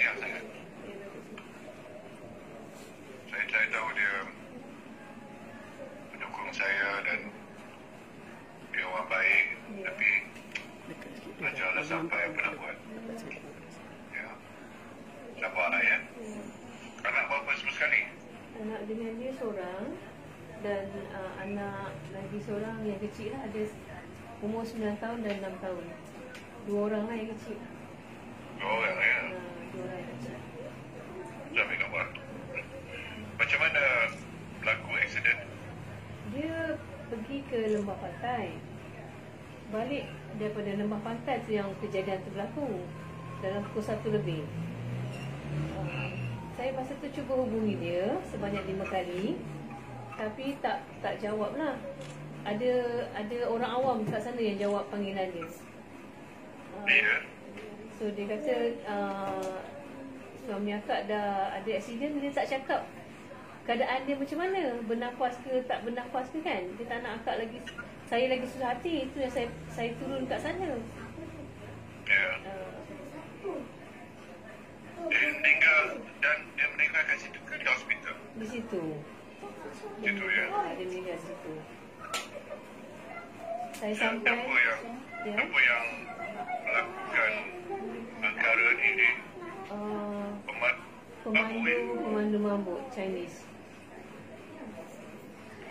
Downtown. Saya tahu dia pendukung saya dan dia orang baik, tapi ajarlah sampai apa nak buat. Ya, sabarlah ya. Anak bapa semua sekali. Anak dengan dia seorang dan anak lagi seorang yang kecil lah, ada umur 9 tahun dan 6 tahun. Dua orang lah yang kecil. Dua orang ya. Dua orang yang kecil. Jangan gambar. Macam mana berlaku aksiden? Dia pergi ke lembah pantai. Balik daripada lembah pantai tu yang kejadian tu berlaku. Dalam pukul 1 lebih. Saya masa tu cuba hubungi dia sebanyak 5 kali. Tapi tak jawab lah. Ada orang awam kat sana yang jawab panggilan dia. So dia kata suami akak dah ada aksiden, dia tak cakap keadaan dia macam mana, bernafas ke tak bernafas ke kan. Dia tak nak akak lagi, saya lagi susah hati. Itu yang saya turun kat sana. Dia meninggal, dan dia meninggal kat situ ke di hospital? Di situ. Situ ya? Dia meninggal di situ. Saya sampai. Apa yang melakukan perkara ini? Pemandu mabuk Chinese.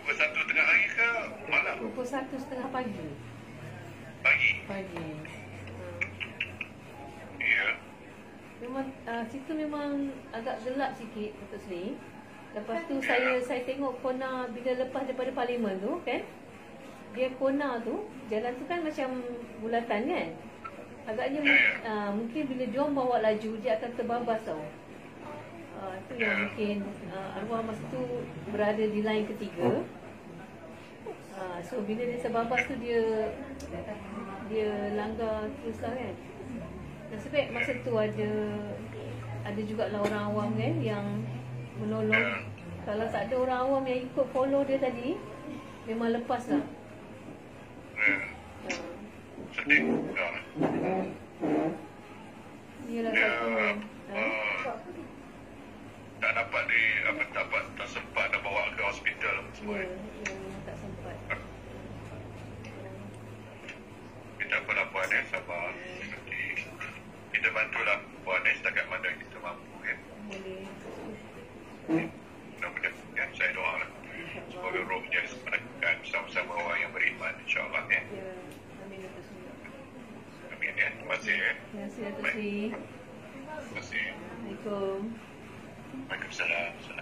Pukul 1:30 ke malam? Pukul 1:30 pagi. Pagi? Pagi. Ya. Memang situ memang agak gelap sikit untuk sini. Lepas tu saya tengok kona bila lepas daripada parlimen tu kan. Dia kona tu, jalan tu kan macam bulatan kan. Agaknya mungkin bila dia bawa laju dia akan terbabas tau. Itu yang mungkin arwah masa tu berada di line ketiga. So bila dia terbabas tu dia langgar terus lah kan. Nasib baik masa tu ada jugalah orang awam kan yang menolong. Kalau tak ada orang awam yang ikut follow dia tadi, memang lepas lah. Sedih kan. Yalah satu. Tak sempat nak bawa ke hospital semua. Tak sempat. Kita apa-apa ni sabar. Kita bantulah buat ni setakat mana kita mampu kan. Boleh. Mudah-mudahan saya doalah. Semoga roh dia semangatkan sama-sama orang yang beriman, insya-Allah ya. Amin atas semua. Amin ya. Terima kasih. Terima kasih atas ini. Terima kasih. Assalamualaikum. Like I said,